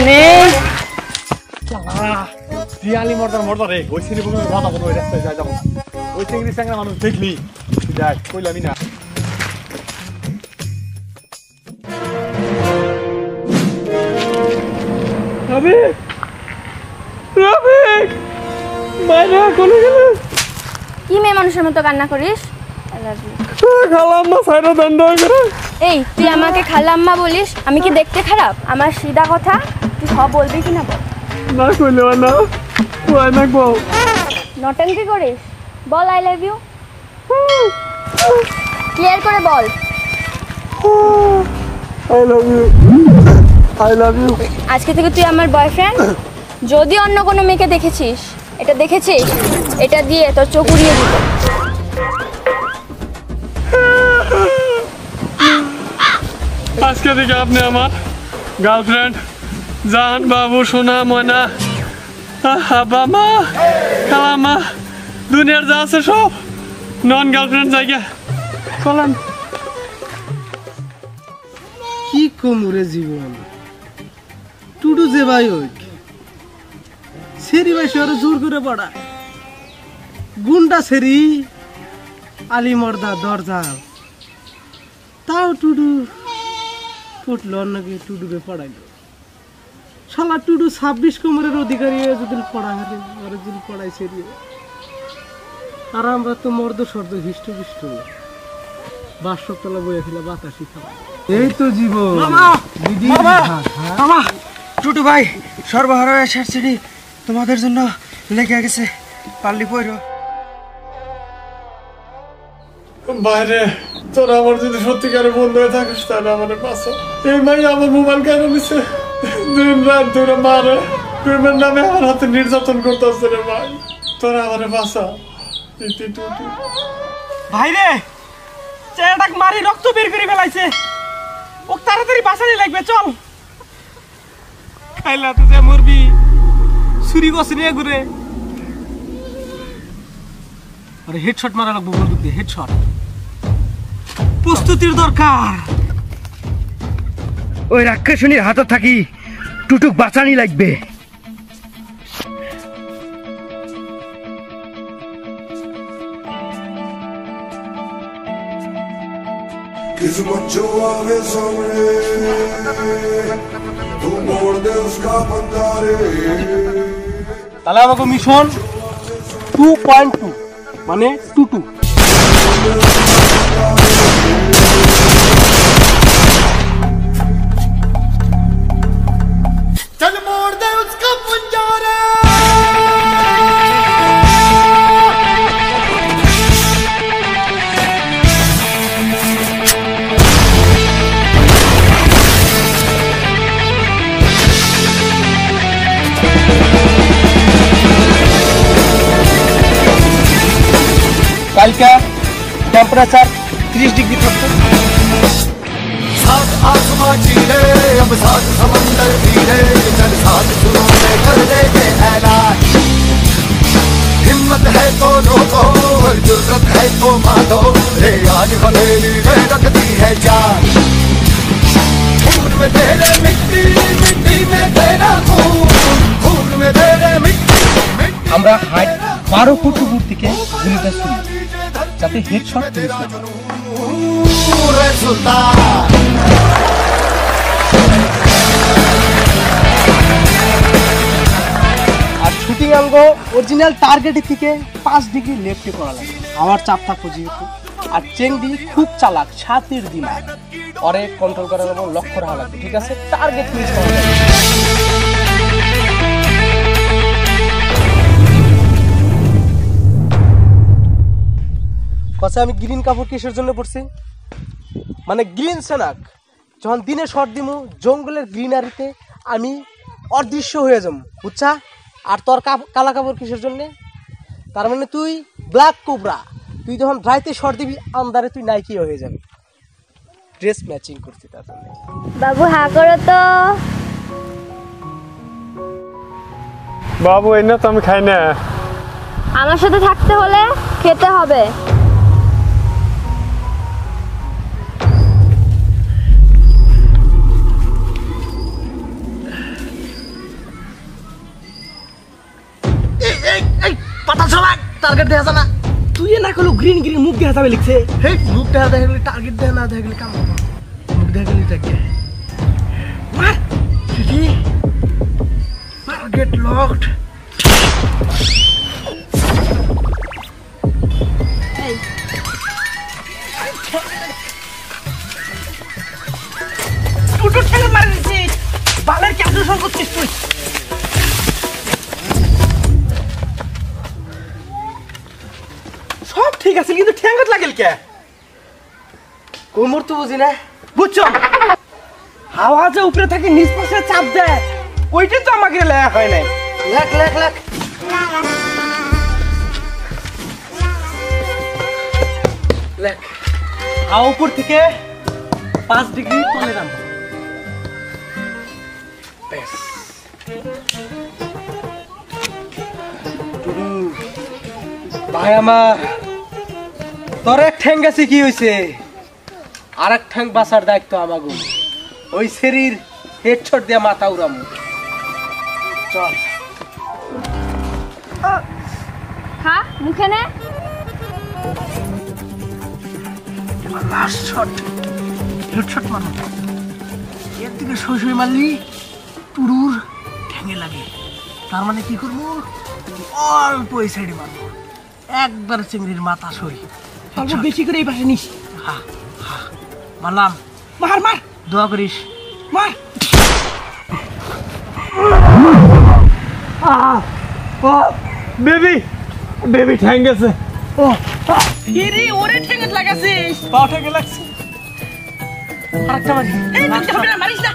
মানুষের মতো কান্না করিস। এই তুই আমাকে খালাম্মা বলিস, আমি কি দেখতে খারাপ? আমার সিধা কথা তুই সব বলবি কিনা বল। না কইলে না কই না গো নটঙ্কি করিস, বল আই লাভ ইউ ক্লিয়ার করে বল। I love you, I love you. আজকে থেকে তুই আমার বয়ফ্রেন্ড। যদি অন্য কোনো মেয়েকে দেখেছিস, এটা দেখেছিস, এটা দিয়ে তোর চোখ উড়িয়ে দিব। আজকে থেকে আপনি আমার গার্লফ্রেন্ড। জাহান বাবু, সোনা ময়না, আব্বা মা, খালামা, দুনিয়ার যা আছে সব নন গার্লফ্রেন্ড জায়গা চলাম। কি কমরে জীবন টুডু যে ভাই ওই সেরি ভাই শহরে জোর করে পড়া গুন্ডা সেরি আলিমর্দা দরজা তাও টুডু পটল অন্যকে টুডুকে পড়াইলো। শালা টুডু 26 কোমরের অধিকারী হয়ে যদি পড়া হারে আর যদি পড়াই সেরি, আর আমরা তো মর্দ সর্দ হিষ্ট বিষ্ট বাসতলা বইয়া ফেলা বাতাসি খাওয়া। এই তো জীবন দিদি। মামা টুডু ভাই সর্বহারা শেষ সিঁড়ি তোমাদের জন্য লেগে গেছে, পারলি পড়ো বাইরে। তোরা আমার যদি সত্যিকারে বন্ধু হয়ে থাকিস তাহলে আমার পাশে এই মাই আমার মোবাইল কেন নিছে? দিন রাত ধরে মারে, প্রেমের নামে আমার হাতে নির্যাতন করতে আসছে রে ভাই। তোরা আমার বাসা ভাই রে, চেয়ারটাকে মারি রক্ত বের করে ফেলাইছে, ওকে তাড়াতাড়ি বাসানি লাগবে। চল খাইলা তো যে মরবি ছুরি গছে নিয়ে ঘুরে। আরে হেডশট মারা লাগবো, বন্দুক দিয়ে হেডশট। প্রস্তুতির দরকার। ওই রাক্ষসীর হাতে থাকি টুটুক বাঁচানি লাগবে। তাহলে আমাকে মিশন 2.2 মানে টুটু। কালকা টেম্পারেচার 30 ডিগ্রি থাকবে। हिम्मत है तो रोको और जुर्रत है तो मारो रे, आज बनेली में रखती है जान, खून में तेरे मिट्टी, मिट्टी में तेरा खून, खून में तेरे मिट्टी। আমরা হাইট 12 ফুট উপর থেকে গুলিটা ছুড়ি যাতে হেডশট মিস না হয়। আর শুটিং আঙ্গো অরিজিনাল টার্গেটের থেকে 5 ডিগ্রি লেফটে করা লাগে। আমার চাপ থাকবো যেহেতু, আর চেংদি খুব চালাক, ছাতির দিমাগ, অরে কন্ট্রোল করা লাগবে, লক্ষ্য রাখা লাগবে, ঠিক আছে? টার্গেট মিস করা লাগবে। কথা আমি গ্রিন কাপড় কিসের জন্য পরছি? মানে গ্রিন সেনাক যখন দিনে শর্ট দিমু জঙ্গলের গ্রিনারিতে আমি অদৃশ্য হয়ে যাবো, বুঝছা? আর তোর কালা কাপড় কিসের জন্যে? তার মানে তুই ব্ল্যাক কোবরা। তুই যখন ড্রাইতে শর্ট দিবি আমদারে তুই নাইকি হয়ে যাবি। ড্রেস ম্যাচিং করছি তার জন্য। বাবু হা করো তো। বাবু এই না তো আমি খাই না। আমার সাথে থাকতে হলে খেতে হবে। দেখা না তুই না কল গ্রিন গ্রিন মুখ দেখা যাবে লিখছে হে মুখ দেখা দেখলে টার্গেট দেখা না দেখলে কাম হবে মুখ দেখলে টাকা মার সিটি টার্গেট লকড এই টুটু ছেলে মারছে বালের কি আদর্শ করছিস তুই ঠিক আছে কিন্তু ঠ্যাঙ্গত লাগেল কে কোমর তো বুঝিনা বুঝছো হাওয়া যে উপরে থাকে নিচ পাশে চাপ দেয় ওইটা তো আমাকে লেয়া হয় নাই লাখ লাখ লাখ লাখ হাওয়া উপর থেকে 5 ডিগ্রি তলে নামবে বেশ ভাই আমার তোর এক ঠ্যাং গেছে কি হয়েছে আর এক ঠ্যাং বাঁচার দায়িত্ব আমাগো ওই শরীর হেডশট দিয়ে মাথা উড়াম চল হ্যাঁ মুখে নে লাস্ট শট হেডশট মারো এর দিকে সই মারলি টুরুর ঠ্যাঙে লাগে তার মানে কি করবো অল্প এই সাইডে মারবো একবার চিংড়ির মাথা সই অল্প বেশি করে এই পাশে নিস হ্যাঁ হ্যাঁ মারলাম মার মার দোয়া করিস মার বেবি বেবি ঠ্যাং গেছে ও এরে ওরে ঠ্যাং লাগাছে পা ঠ্যাং লাগছে আরেকটা মারি এই না মারিস না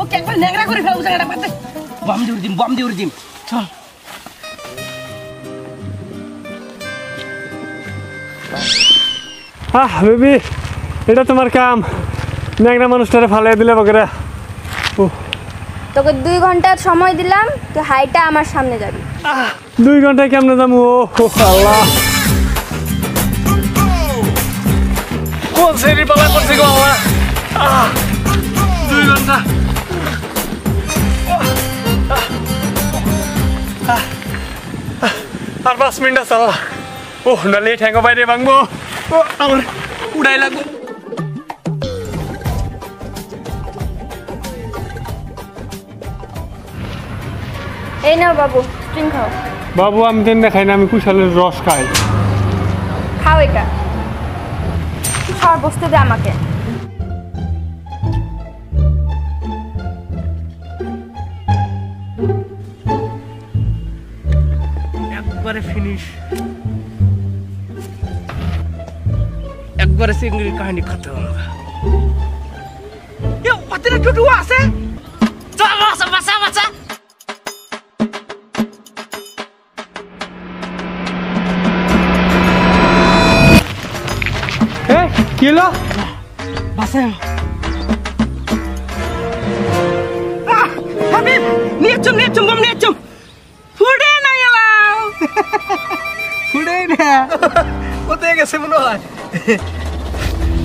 ওকে একবার ন্যাংরা করে ফেল উজাড়া পাতে বম দিয়ে উড়জিম চল আহ বেবি এটা তোমার কাম ন্যাংরা মানুষটারে ফালিয়ে দিলে বগরা তোকে 2 ঘন্টা সময় দিলাম তুই হাইটা আমার সামনে যাবি 2 ঘন্টায় কেমনে যাবো ও আল্লাহ কোন সেরি বাবা করছে গো বাবা 2 ঘন্টা আর 5 মিনিট আছে ও না লেট হ্যাঙ্গো বাইরে ভাঙবো আমার উড়াই লাগবো এই নাও বাবু স্টিং খাও বাবু আমি তেন দেখাই না আমি কুশালের রস খাই খাও এটা সব বস্তু দে আমাকে একবারে ফিনিশ একবারে সিংড়ির কাহিনী খতম এ পাতলা টুটু আছে চল বাসা বাসা বাসা এ কি হলো বাসা হাবিব নিয়ে চুম বম নিয়ে চুম ফুড়ে না এলা ফুড়ে না কোথায় গেছে মনে হয়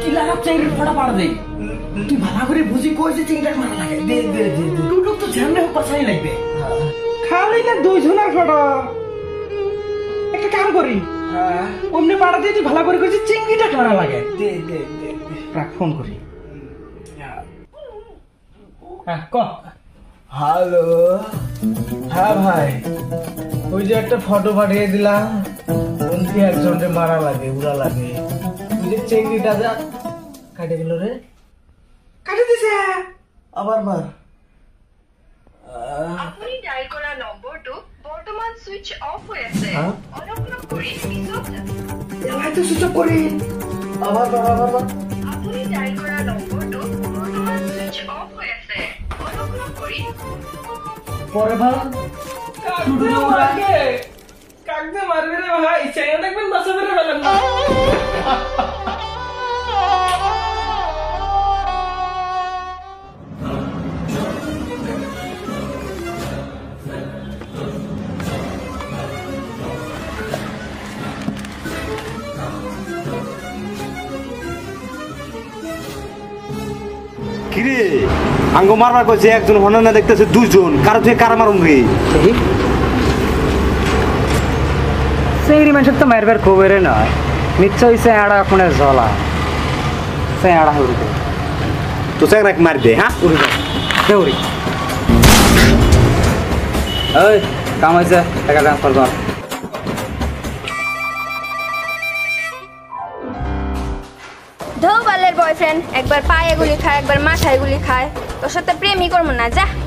তুই ভালো করে বুঝি কইছে চিংড়ার মারা লাগে টুটুক তো ঝামনে পাছাই লাগবে খালি না দুই ঝোনার ফটো একটা কাম করি অমনি পাড়া দিয়ে তুই ভালো করে কইছে চিংড়িটা মারা লাগে দে দে দে রাখ ফোন করি হ্যাঁ ক হ্যালো হ্যাঁ ভাই ওই যে একটা ফটো পাঠিয়ে দিলাম অমনি একজনকে মারা লাগে উড়া লাগে চেংড়িটা যা কাটে গেল রে কাটে দিছে আবার মার আপনি ডায়াল করা নম্বরটো বর্তমান সুইচ অফ হয়েছে অনুগ্রহ করে সুইচ এলাই তো সুইচ করে আবার আপনি ডায়াল করা নম্বরটো বর্তমান সুইচ অফ হয়েছে অনুগ্রহ করে পরে ভাই কাটুড়া লাগে কাটুড়া takte marvire vaha ichaya takben basavire valam. কিরে আঙ্গো মারবার কইছে একজন হন না দেখতেছে দুইজন কার তুই কার মারুম রে সেইরি মানুষ তো মারবার খবরে না নিশ্চয়ই সেড়া কোনে ঝলা সেড়া হইলো তো সেড়া এক মার দে হ্যাঁ উড়ি দে উড়ি এই কাম আছে টাকা ট্রান্সফার কর ধোবালের বয়ফ্রেন্ড একবার পায়ে গুলি খায় একবার মাথায় গুলি খায় তোর সাথে প্রেমই করবো না যা।